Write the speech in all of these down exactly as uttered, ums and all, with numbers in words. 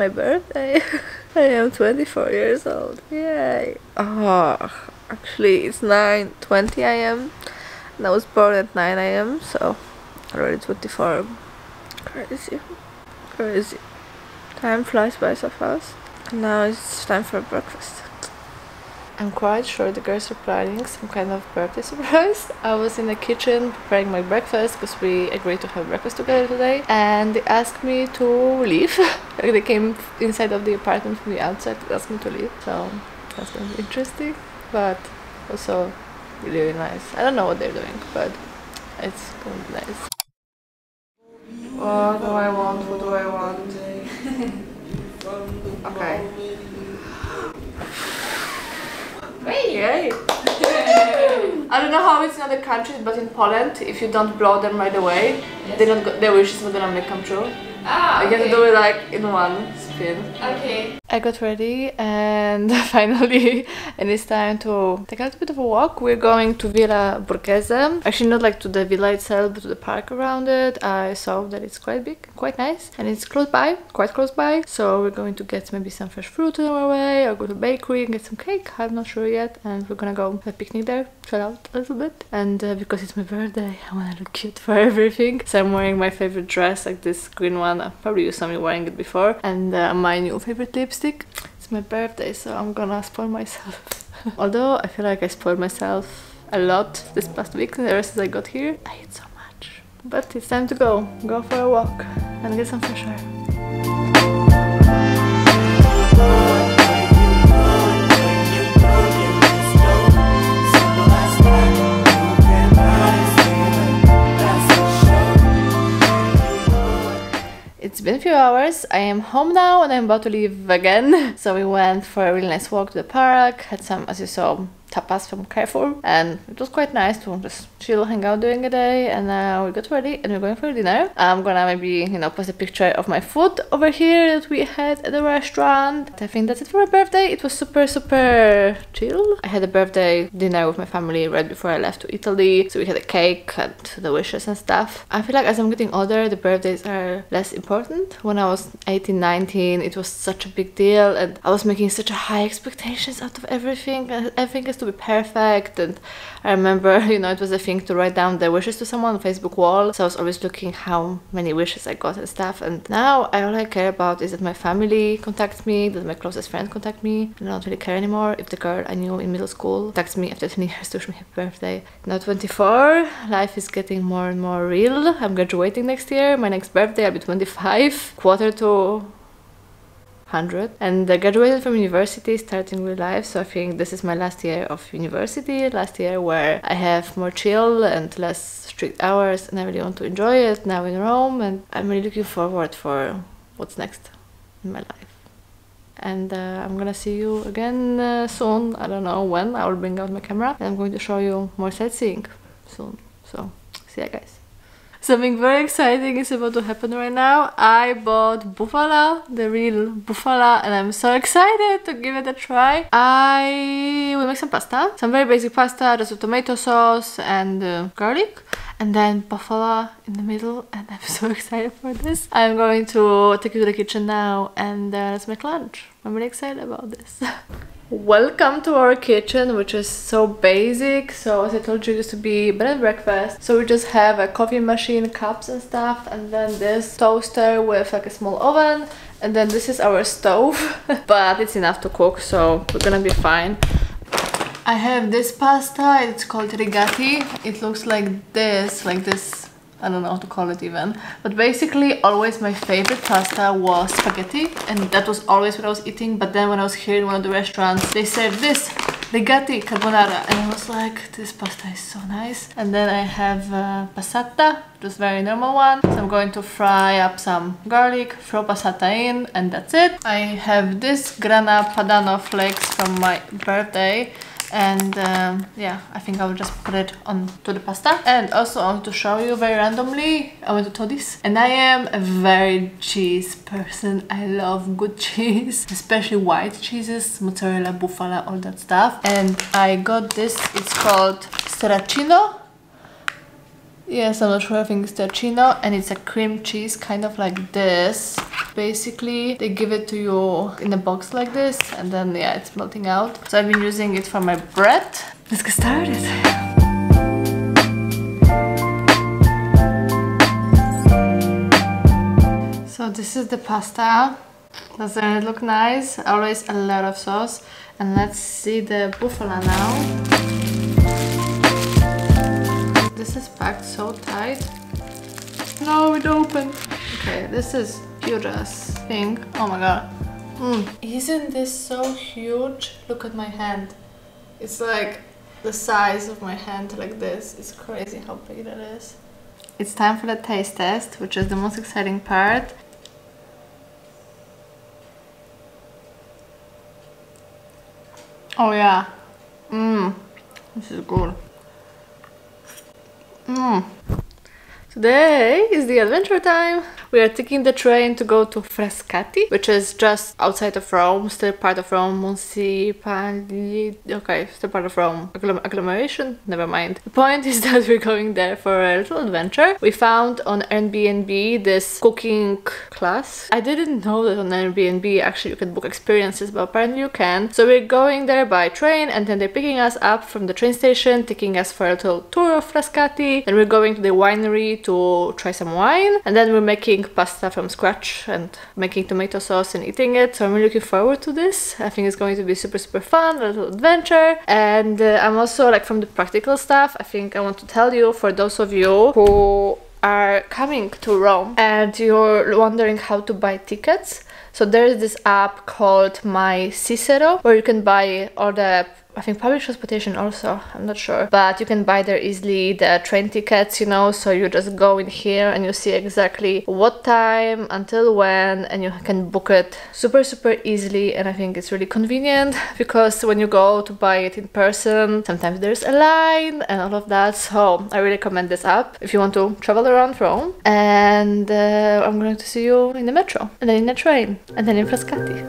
my birthday. I am twenty-four years old. Yay! Oh, actually it's nine twenty a m and I was born at nine a m so already twenty-four. Crazy. Crazy. Time flies by so fast. And now it's time for breakfast. I'm quite sure the girls are planning some kind of birthday surprise. I was in the kitchen preparing my breakfast because we agreed to have breakfast together today, and they asked me to leave. Like they came inside of the apartment from the outside and asked me to leave. So that's gonna be interesting, but also really, really nice. I don't know what they're doing, but it's gonna be nice. What do I want? What do I want? Okay. Yay! I don't know how it's in other countries, but in Poland, if you don't blow them right away, yes. they don't go, their wish is not gonna make come true. Ah, okay. You have to do it like in one spin. Okay. I got ready and finally, and it's time to take a little bit of a walk. We're going to Villa Borghese. Actually, not like to the villa itself, but to the park around it. I saw that it's quite big, quite nice, and it's close by, quite close by. So we're going to get maybe some fresh fruit on our way, or go to a bakery and get some cake. I'm not sure yet, and we're gonna go have a picnic there, chill out a little bit. And uh, because it's my birthday, I wanna look cute for everything. So I'm wearing my favorite dress, like this green one. I probably you saw me wearing it before, and uh, my new favorite lipstick. It's my birthday, so I'm gonna spoil myself. Although I feel like I spoiled myself a lot this past week and the rest as I got here. I ate so much, but it's time to go go for a walk and get some fresh air. It's been a few hours, I am home now and I'm about to leave again. So we went for a really nice walk to the park, had some, as you saw, tapas from Carrefour, and it was quite nice to just chill, hang out during the day, and now uh, we got ready and we're going for dinner. I'm gonna maybe, you know, post a picture of my food over here that we had at the restaurant. I think that's it for my birthday. It was super, super chill. I had a birthday dinner with my family right before I left to Italy, so we had a cake and the wishes and stuff. I feel like as I'm getting older, the birthdays are less important. When I was eighteen, nineteen, it was such a big deal, and I was making such a high expectations out of everything, and everything is to be perfect. And I remember, you know, it was a thing to write down the wishes to someone on Facebook wall, so I was always looking how many wishes I got and stuff. And now I all I care about is that my family contacts me, that my closest friend contacts me. I don't really care anymore if the girl I knew in middle school contacts me after ten years to wish me happy birthday. Now twenty-four, life is getting more and more real. I'm graduating next year. My next birthday I'll be twenty-five, quarter to one hundred, and I graduated from university, starting real life. So I think this is my last year of university, last year where I have more chill and less strict hours, and I really want to enjoy it now in Rome, and I'm really looking forward for what's next in my life. And uh, I'm gonna see you again uh, soon. I don't know when. I will bring out my camera and I'm going to show you more sightseeing soon, so see ya guys. Something very exciting is about to happen right now. I bought bufala, the real bufala, and I'm so excited to give it a try. I will make some pasta, some very basic pasta, just with tomato sauce and uh, garlic, and then bufala in the middle, and I'm so excited for this. I'm going to take you to the kitchen now and uh, let's make lunch. I'm really excited about this. Welcome to our kitchen, which is so basic. So as I told you, it used to be bed and breakfast, so we just have a coffee machine, cups and stuff, and then this toaster with like a small oven, and then this is our stove. But it's enough to cook, so we're gonna be fine. I have this pasta, it's called rigatoni. It looks like this, like this, I don't know how to call it even, but basically always my favorite pasta was spaghetti, and that was always what I was eating. But then when I was here in one of the restaurants, they served this rigatti carbonara, and I was like, this pasta is so nice. And then I have uh, passata, just very normal one. So I'm going to fry up some garlic, throw passata in, and that's it. I have this grana padano flakes from my birthday, and um, yeah, I think I will just put it on to the pasta. And also I want to show you very randomly, I went to Toddy's, and I am a very cheese person. I love good cheese, especially white cheeses, mozzarella, bufala, all that stuff. And I got this, it's called Stracchino. Yes, I'm not sure, I think it's Termini, and it's a cream cheese, kind of like this. Basically, they give it to you in a box like this, and then yeah, it's melting out. So I've been using it for my bread. Let's get started. So this is the pasta. Doesn't it look nice? Always a lot of sauce. And let's see the bufala now. This is packed so tight. No, it opened. Okay, this is Jura's thing. Oh my god. Mm. Isn't this so huge? Look at my hand. It's like the size of my hand, like this. It's crazy how big that is. It's time for the taste test, which is the most exciting part. Oh yeah, mmm, this is good. Mmm. Today is the adventure time! We are taking the train to go to Frascati, which is just outside of Rome, still part of Rome, municipality, okay, still part of Rome, Agglom agglomeration, never mind. The point is that we're going there for a little adventure. We found on Airbnb this cooking class. I didn't know that on Airbnb actually you can book experiences, but apparently you can. So we're going there by train, and then they're picking us up from the train station, taking us for a little tour of Frascati, and we're going to the winery to try some wine, and then we're making pasta from scratch and making tomato sauce and eating it. So I'm really looking forward to this. I think it's going to be super super fun, a little adventure. And uh, I'm also like, from the practical stuff, I think I want to tell you, for those of you who are coming to Rome and you're wondering how to buy tickets, so there is this app called My Cicero, where you can buy all the, I think, public transportation also, I'm not sure, but you can buy there easily the train tickets, you know, so you just go in here and you see exactly what time, until when, and you can book it super super easily. And I think it's really convenient, because when you go to buy it in person, sometimes there's a line and all of that, so I really recommend this app if you want to travel around Rome. And uh, I'm going to see you in the metro, and then in the train, and then in Frascati.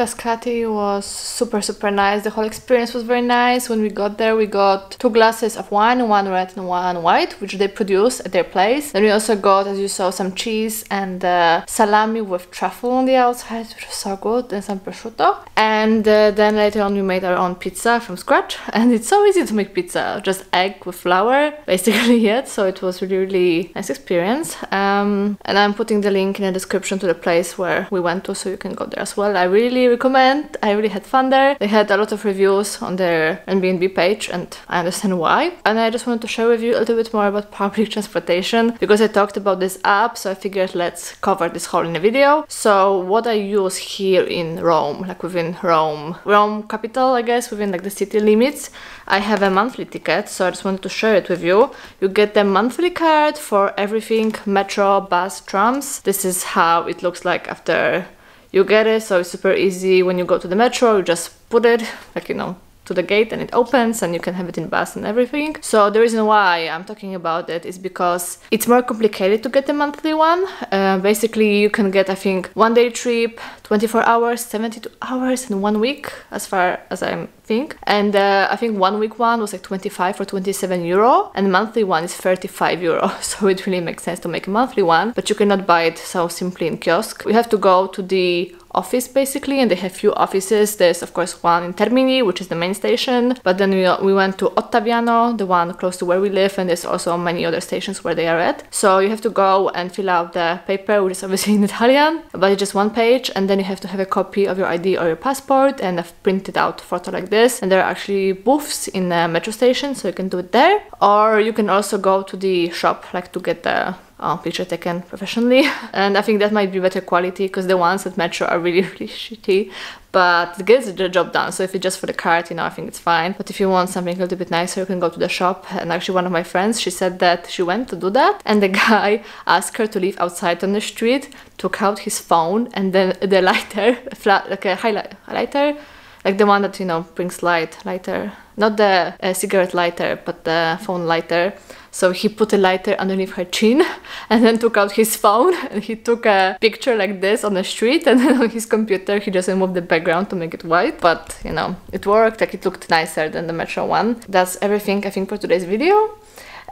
Frascati was super super nice. The whole experience was very nice. When we got there, we got two glasses of wine, one red and one white, which they produce at their place. Then we also got, as you saw, some cheese and uh, salami with truffle on the outside, which was so good, and some prosciutto. And uh, then later on we made our own pizza from scratch, and it's so easy to make pizza, just egg with flour, basically it. So it was really really nice experience. Um, and I'm putting the link in the description to the place where we went to, so you can go there as well. I really recommend. I really had fun there. They had a lot of reviews on their Airbnb page, and I understand why. And I just wanted to share with you a little bit more about public transportation, because I talked about this app, so I figured let's cover this whole in a video. So what I use here in Rome, like within Rome, Rome capital, I guess, within like the city limits, I have a monthly ticket, so I just wanted to share it with you. You get the monthly card for everything, metro, bus, trams. This is how it looks like after you get it, so it's super easy. When you go to the metro, you just put it, like, you know, to the gate, and it opens, and you can have it in bus and everything. So the reason why I'm talking about it is because it's more complicated to get the monthly one. Uh, basically, you can get, I think, one day trip, twenty-four hours, seventy-two hours, and one week, as far as I'm think. And uh, I think one week one was like twenty-five or twenty-seven euro, and monthly one is thirty-five euro. So it really makes sense to make a monthly one, but you cannot buy it so simply in kiosk. We have to go to the office basically, and they have few offices. There's of course one in Termini, which is the main station, but then we, we went to Ottaviano, the one close to where we live, and there's also many other stations where they are at. So you have to go and fill out the paper, which is obviously in Italian, but it's just one page, and then you have to have a copy of your I D or your passport and a printed out photo like this. And there are actually booths in the metro station, so you can do it there, or you can also go to the shop like to get the Uh, picture taken professionally. And I think that might be better quality, because the ones at metro are really really shitty, but it gets the job done. So if it's just for the card, you know, I think it's fine. But if you want something a little bit nicer, you can go to the shop. And actually one of my friends, she said that she went to do that, and the guy asked her to leave outside on the street, took out his phone, and then the lighter, flat, like a highlight lighter, like the one that, you know, brings light, lighter, not the uh, cigarette lighter, but the phone lighter. So he put a lighter underneath her chin, and then took out his phone, and he took a picture like this on the street, and then on his computer he just removed the background to make it white. But you know, it worked, like it looked nicer than the metro one. That's everything I think for today's video.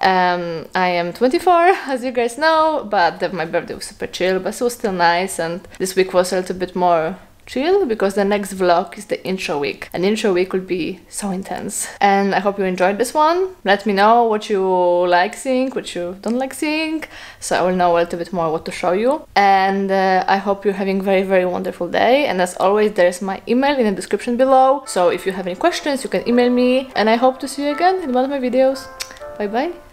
Um, I am twenty-four, as you guys know, but the, my birthday was super chill, but it was still nice, and this week was a little bit more chill, because the next vlog is the intro week, and intro week will be so intense. And I hope you enjoyed this one. Let me know what you like seeing, what you don't like seeing, so I will know a little bit more what to show you. And uh, I hope you're having very very wonderful day. And as always, there's my email in the description below, so if you have any questions you can email me, and I hope to see you again in one of my videos. Bye bye.